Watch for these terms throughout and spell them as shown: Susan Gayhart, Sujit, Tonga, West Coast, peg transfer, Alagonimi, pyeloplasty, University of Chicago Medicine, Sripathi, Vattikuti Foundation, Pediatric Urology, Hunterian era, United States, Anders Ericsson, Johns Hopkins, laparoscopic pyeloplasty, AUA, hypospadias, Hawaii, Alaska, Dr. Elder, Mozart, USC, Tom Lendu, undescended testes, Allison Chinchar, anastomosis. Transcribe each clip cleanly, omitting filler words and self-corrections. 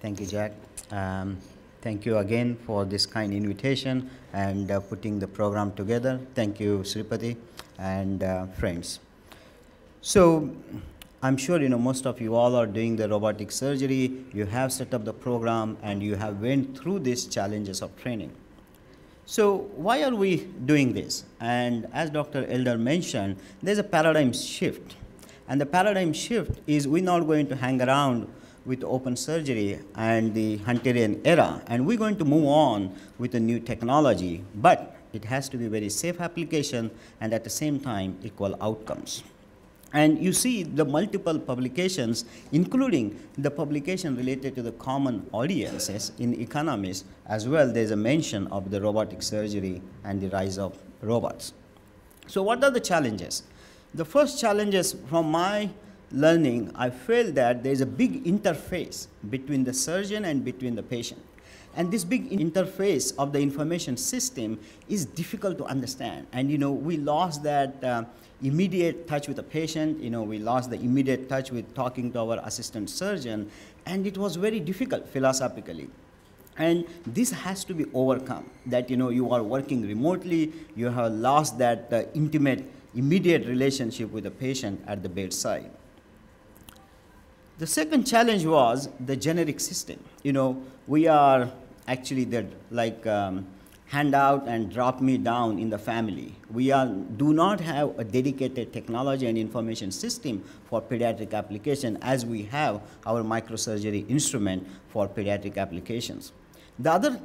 Thank you, Jack. Thank you again for this kind invitation and putting the program together. Thank you, Sripathi and friends. So, I'm sure you know most of you all are doing the robotic surgery. You have set up the program and you have went through these challenges of training. So, why are we doing this? And as Dr. Elder mentioned, there's a paradigm shift. And the paradigm shift is we're not going to hang around with open surgery and the Hunterian era, and we're going to move on with a new technology, but it has to be very safe application and at the same time equal outcomes. And you see the multiple publications, including the publication related to the common audiences in economics as well. There's a mention of the robotic surgery and the rise of robots. So what are the challenges? The first challenges from my learning, I felt that there is a big interface between the surgeon and between the patient. And this big interface of the information system is difficult to understand. And you know, we lost that immediate touch with the patient, you know, we lost the immediate touch with talking to our assistant surgeon, and it was very difficult philosophically. And this has to be overcome, that you know, you are working remotely, you have lost that intimate, immediate relationship with the patient at the bedside. The second challenge was the generic system. You know, we are actually the, like hand out and drop me down in the family. We are, do not have a dedicated technology and information system for pediatric application as we have our microsurgery instrument for pediatric applications. The other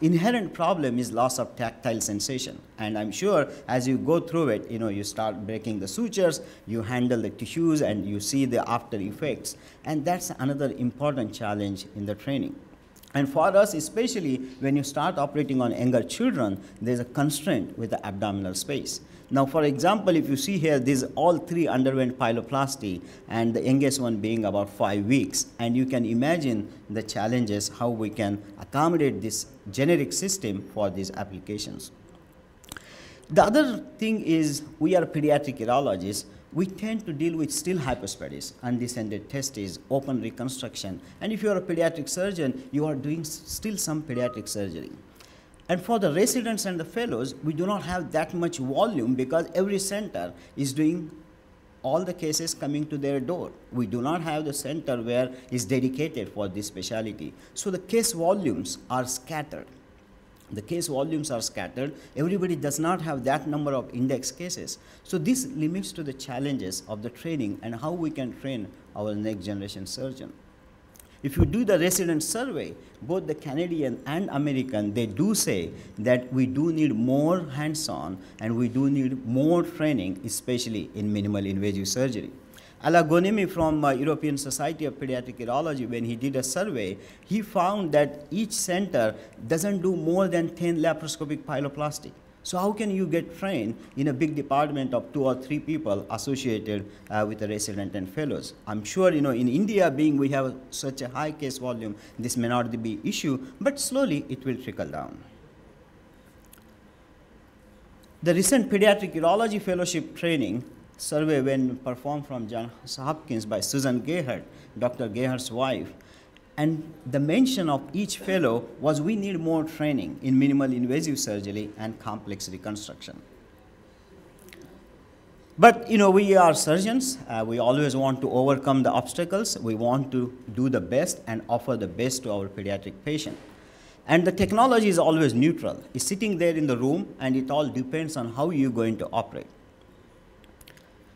inherent problem is loss of tactile sensation, and I'm sure as you go through it, you know, you start breaking the sutures, you handle the tissues, and you see the after effects, and that's another important challenge in the training. And for us, especially when you start operating on younger children, there's a constraint with the abdominal space. Now, for example, if you see here, these all three underwent pyeloplasty, and the youngest one being about 5 weeks. And you can imagine the challenges, how we can accommodate this generic system for these applications. The other thing is, we are pediatric urologists. We tend to deal with still hypospadias, undescended testes, open reconstruction. And if you are a pediatric surgeon, you are doing still some pediatric surgery. And for the residents and the fellows, we do not have that much volume because every center is doing all the cases coming to their door. We do not have the center where is dedicated for this specialty. So the case volumes are scattered. The case volumes are scattered. Everybody does not have that number of index cases. So this limits to the challenges of the training and how we can train our next generation surgeon. If you do the resident survey, both the Canadian and American, they do say that we do need more hands-on and we do need more training, especially in minimal invasive surgery. Alagonimi from European Society of Pediatric Urology, when he did a survey, he found that each center doesn't do more than 10 laparoscopic pyeloplasty. So how can you get trained in a big department of 2 or 3 people associated with the resident and fellows? I'm sure, you know, in India, being we have such a high case volume, this may not be an issue, but slowly it will trickle down. The recent Pediatric Urology Fellowship Training survey when performed from Johns Hopkins by Susan Gayhart, Dr. Gayhart's wife, and the mention of each fellow was we need more training in minimal invasive surgery and complex reconstruction. But you know, we are surgeons, we always want to overcome the obstacles, we want to do the best and offer the best to our pediatric patient. And the technology is always neutral, it's sitting there in the room and it all depends on how you're going to operate.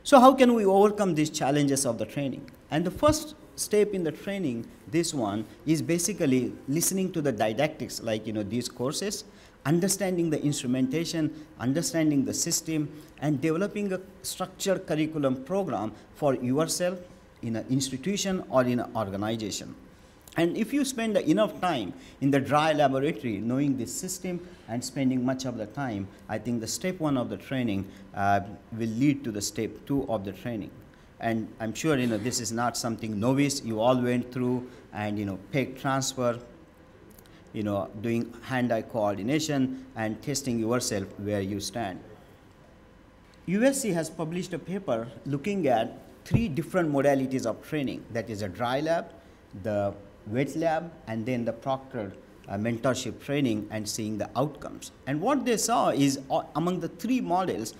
So how can we overcome these challenges of the training? And the first step in the training, this one, is basically listening to the didactics, like you know, these courses, understanding the instrumentation, understanding the system, and developing a structured curriculum program for yourself in an institution or in an organization. And if you spend enough time in the dry laboratory knowing this system and spending much of the time, I think the step 1 of the training will lead to the step 2 of the training. And I'm sure you know, this is not something novice. You all went through and you know, peg transfer, you know, doing hand-eye coordination and testing yourself where you stand. USC has published a paper looking at 3 different modalities of training, that is a dry lab, the wet lab, and then the proctored mentorship training, and seeing the outcomes. And what they saw is among the 3 models,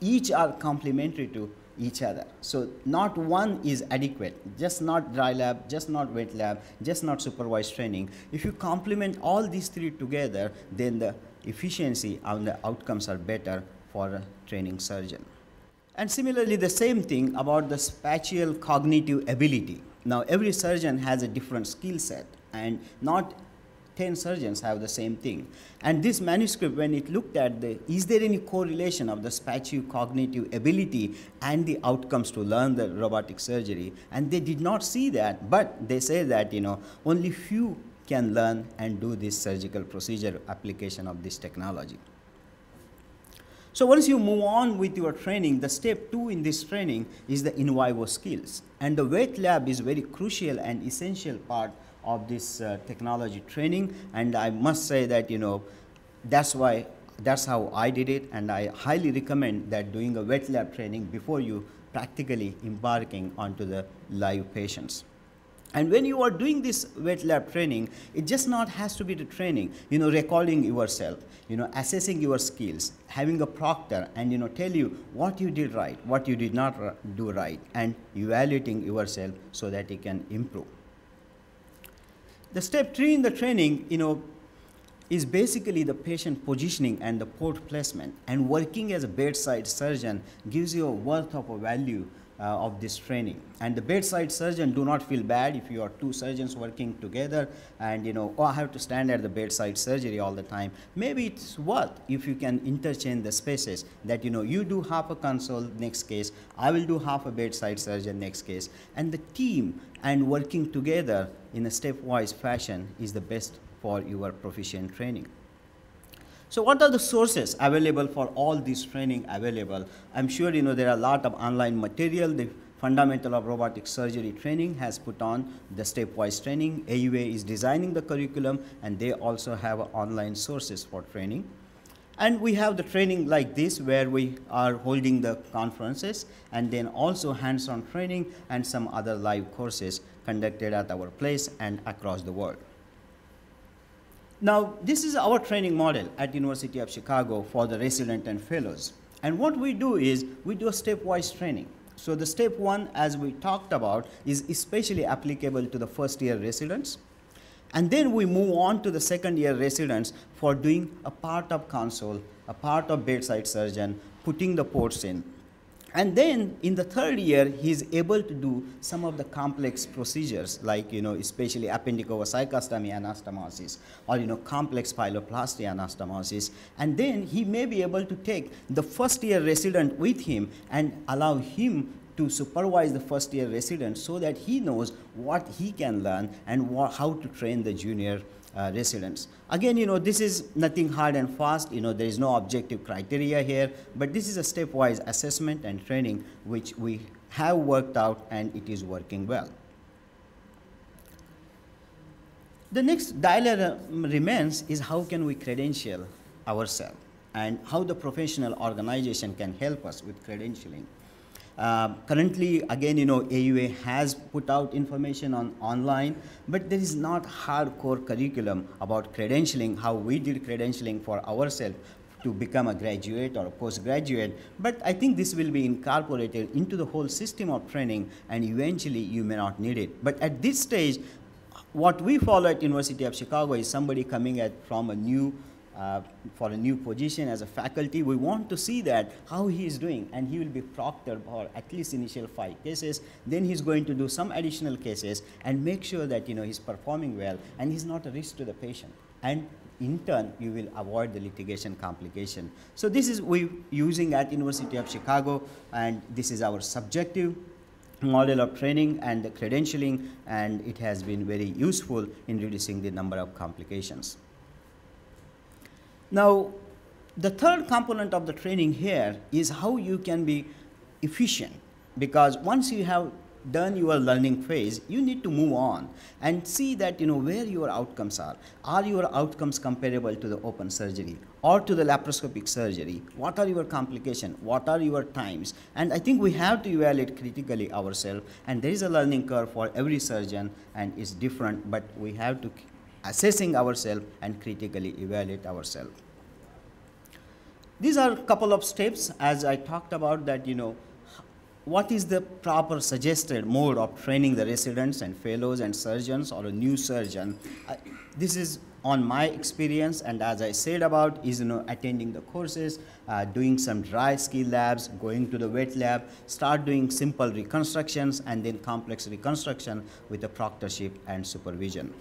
each are complementary to each other. So not one is adequate, just not dry lab, just not wet lab, just not supervised training. If you complement all these 3 together, then the efficiency and the outcomes are better for a training surgeon. And similarly, the same thing about the spatial cognitive ability. Now, every surgeon has a different skill set, and not 10 surgeons have the same thing. And this manuscript, when it looked at is there any correlation of the spatial cognitive ability and the outcomes to learn the robotic surgery, and they did not see that, but they say that, you know, only few can learn and do this surgical procedure application of this technology. So once you move on with your training, the step 2 in this training is the in vivo skills. And the wet lab is very crucial and essential part of this technology training. And I must say that, you know, that's how I did it. And I highly recommend that doing a wet lab training before you practically embarking onto the live patients. And when you are doing this wet lab training, it just not has to be the training, you know, recalling yourself, you know, assessing your skills, having a proctor and, you know, tell you what you did right, what you did not do right, and evaluating yourself so that you can improve. The step 3 in the training, you know, is basically the patient positioning and the port placement, and working as a bedside surgeon gives you a worth of a value of this training. And the bedside surgeon, do not feel bad if you are 2 surgeons working together and, you know, oh, I have to stand at the bedside surgery all the time. Maybe it's worth if you can interchange the spaces, that, you know, you do half a console next case, I will do half a bedside surgeon next case, and the team and working together in a stepwise fashion is the best for your proficient training. So what are the sources available for all this training available? I'm sure, you know, there are a lot of online material. The Fundamental of Robotic Surgery Training has put on the stepwise training. AUA is designing the curriculum, and they also have online sources for training. And we have the training like this, where we are holding the conferences, and then also hands-on training and some other live courses conducted at our place and across the world. Now, this is our training model at University of Chicago for the resident and fellows. And what we do is we do a stepwise training. So the step 1, as we talked about, is especially applicable to the first-year residents. And then we move on to the second-year residents for doing a part of console, a part of bedside surgeon, putting the ports in. And then in the 3rd year, he is able to do some of the complex procedures, like, you know, especially appendicopsychostomy anastomosis, or, you know, complex pyeloplasty anastomosis. And then he may be able to take the first-year resident with him and allow him to supervise the first-year resident so that he knows what he can learn and how to train the junior residents. Again, you know, this is nothing hard and fast, you know, there is no objective criteria here, but this is a stepwise assessment and training which we have worked out, and it is working well. The next dilemma remains is how can we credential ourselves, and how the professional organization can help us with credentialing. Currently, again, you know, AUA has put out information on online, but there is not hardcore curriculum about credentialing, how we did credentialing for ourselves to become a graduate or a postgraduate. But I think this will be incorporated into the whole system of training, and eventually you may not need it. But at this stage, what we follow at University of Chicago is somebody coming at from a new for a new position as a faculty. We want to see that how he is doing, and he will be proctored for at least initial 5 cases. Then he's going to do some additional cases and make sure that, you know, he's performing well and he's not a risk to the patient. And in turn, you will avoid the litigation complication. So this is we using at University of Chicago, and this is our subjective model of training and the credentialing, and it has been very useful in reducing the number of complications. Now, the 3rd component of the training here is how you can be efficient, because once you have done your learning phase, you need to move on and see that where your outcomes are. Are your outcomes comparable to the open surgery or to the laparoscopic surgery? What are your complications? What are your times? And I think we have to evaluate critically ourselves, and there is a learning curve for every surgeon and it's different, but we have to keep assessing ourselves and critically evaluate ourselves. These are a couple of steps as I talked about that, what is the proper suggested mode of training the residents and fellows and surgeons or a new surgeon? This is on my experience, and as I said about is attending the courses, doing some dry skill labs, going to the wet lab, start doing simple reconstructions and then complex reconstruction with a proctorship and supervision.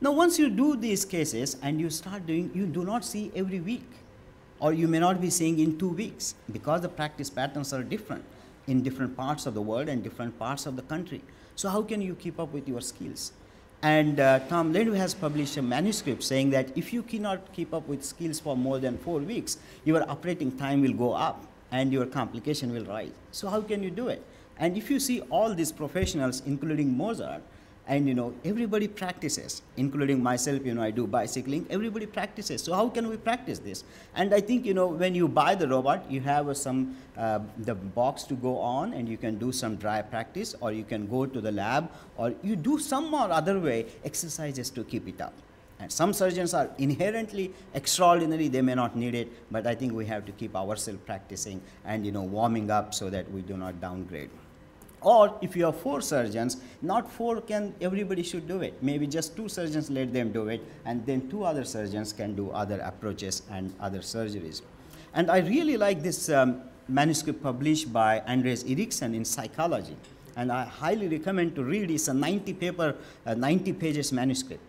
Now once you do these cases and you start doing, you do not see every week, or you may not be seeing in 2 weeks because the practice patterns are different in different parts of the world and different parts of the country. So how can you keep up with your skills? And Tom Lendu has published a manuscript saying that if you cannot keep up with skills for more than 4 weeks, your operating time will go up and your complication will rise. So how can you do it? And if you see all these professionals, including Mozart, and everybody practices, including myself, I do bicycling, everybody practices. So how can we practice this? And I think, when you buy the robot, you have the box to go on and you can do some dry practice, or you can go to the lab, or you do some or other way exercises to keep it up. And some surgeons are inherently extraordinary, they may not need it, but I think we have to keep ourselves practicing and, warming up so that we do not downgrade. Or if you have 4 surgeons, not 4 can, everybody should do it. Maybe just 2 surgeons let them do it, and then 2 other surgeons can do other approaches and other surgeries. And I really like this manuscript published by Anders Ericsson in psychology. And I highly recommend to read. It's a 90 pages manuscript.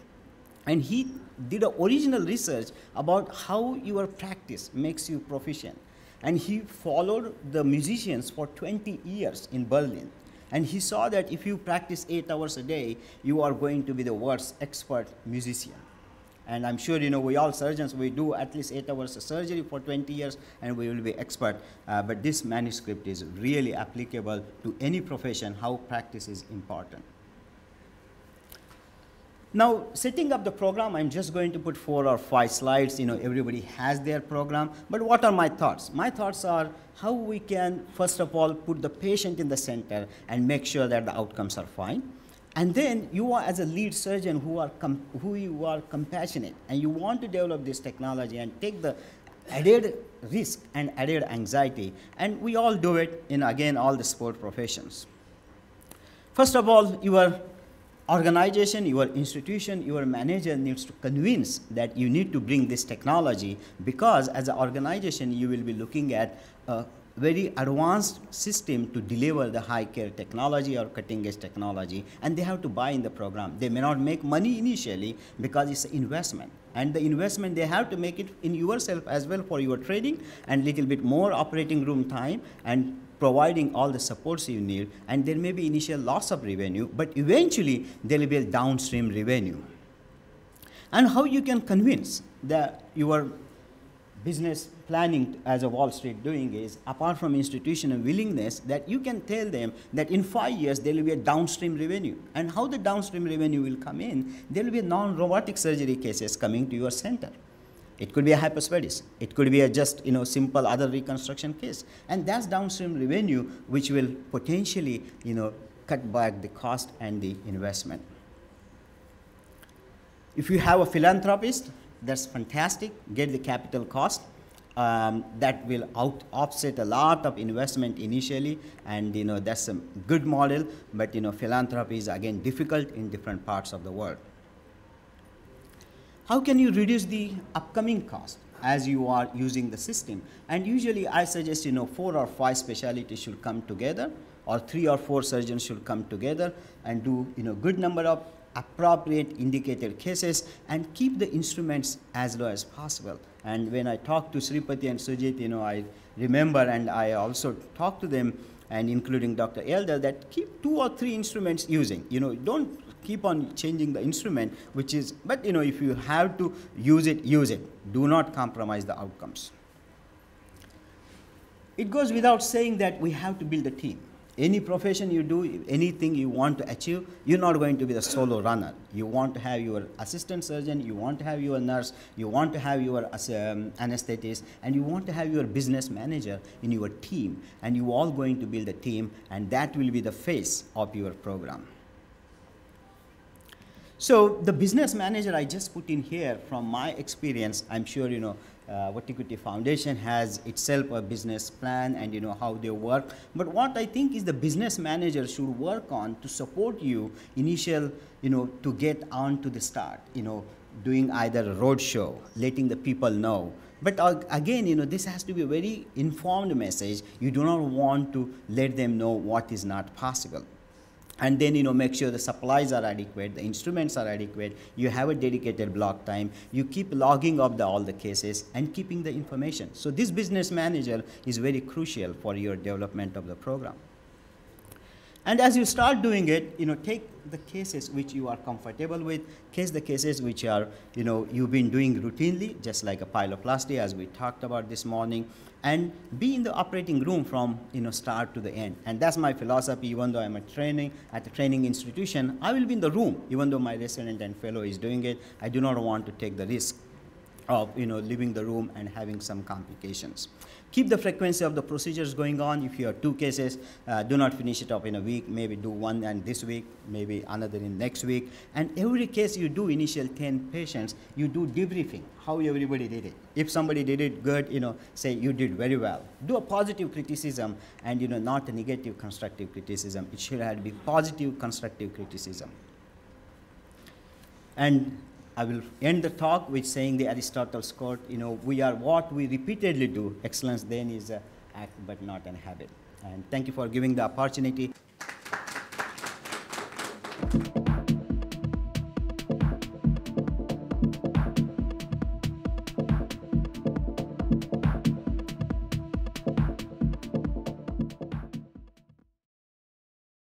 And he did an original research about how your practice makes you proficient. And he followed the musicians for 20 years in Berlin. And he saw that if you practice 8 hours a day, you are going to be the worst expert musician. And I'm sure, we all surgeons, we do at least 8 hours of surgery for 20 years and we will be expert. But this manuscript is really applicable to any profession, how practice is important. Now, setting up the program, I'm just going to put 4 or 5 slides. Everybody has their program. But what are my thoughts? My thoughts are how we can, first of all, put the patient in the center and make sure that the outcomes are fine. And then you are, as a lead surgeon, who you are compassionate, and you want to develop this technology and take the added risk and added anxiety. And we all do it in, again, all the sport professions. First of all, your organization, your institution, your manager needs to convince that you need to bring this technology, because as an organization, you will be looking at a very advanced system to deliver the high care technology or cutting edge technology, and they have to buy in the program. They may not make money initially because it's an investment, and the investment they have to make it in yourself as well for your training and little bit more operating room time and providing all the supports you need, and there may be initial loss of revenue, but eventually there will be a downstream revenue. And how you can convince that your business planning as a Wall Street doing is, apart from institutional willingness, that you can tell them that in 5 years there will be a downstream revenue. And how the downstream revenue will come in, there will be non-robotic surgery cases coming to your center. It could be a hypospadias. It could be a just simple other reconstruction case, and that's downstream revenue which will potentially cut back the cost and the investment. If you have a philanthropist, that's fantastic. Get the capital cost. That will offset a lot of investment initially, and that's a good model. But philanthropy is again difficult in different parts of the world. How can you reduce the upcoming cost as you are using the system? And usually I suggest 4 or 5 specialties should come together, or 3 or 4 surgeons should come together and do good number of appropriate indicated cases and keep the instruments as low as possible. And when I talk to Sripathi and Sujit, I remember, and I also talk to them, and including Dr. Elder, that keep 2 or 3 instruments using. Don't keep on changing the instrument, which is, but if you have to use it. Do not compromise the outcomes. It goes without saying that we have to build a team. Any profession you do, anything you want to achieve, you're not going to be the solo runner. You want to have your assistant surgeon, you want to have your nurse, you want to have your anesthetist, and you want to have your business manager in your team. And you're all going to build a team, and that will be the face of your program. So the business manager I just put in here from my experience, I'm sure you know, Vattikuti Foundation has itself a business plan and you know how they work. But what I think is the business manager should work on to support you initial, you know, to get on to the start, you know, doing either a roadshow, letting the people know. But again, you know, this has to be a very informed message. You do not want to let them know what is not possible. And then, you know, make sure the supplies are adequate, the instruments are adequate, you have a dedicated block time, you keep logging of all the cases and keeping the information. So this business manager is very crucial for your development of the program. And as you start doing it, you know, take the cases which you are comfortable with, the cases which are, you know, you've been doing routinely, just like a pyeloplasty as we talked about this morning, and be in the operating room from, you know, start to the end. And that's my philosophy. Even though I'm at a training institution, I will be in the room, even though my resident and fellow is doing it. I do not want to take the risk of, you know, leaving the room and having some complications. Keep the frequency of the procedures going on. If you have two cases, do not finish it up in a week. Maybe do one and this week, maybe another in next week. And every case you do, initial 10 patients, you do debriefing, how everybody did it. If somebody did it good, you know, say you did very well. Do a positive criticism and, you know, not a negative constructive criticism. It should have been positive constructive criticism. And I will end the talk with saying the Aristotle's quote, you know, we are what we repeatedly do. Excellence then is an act but not an habit. And thank you for giving the opportunity.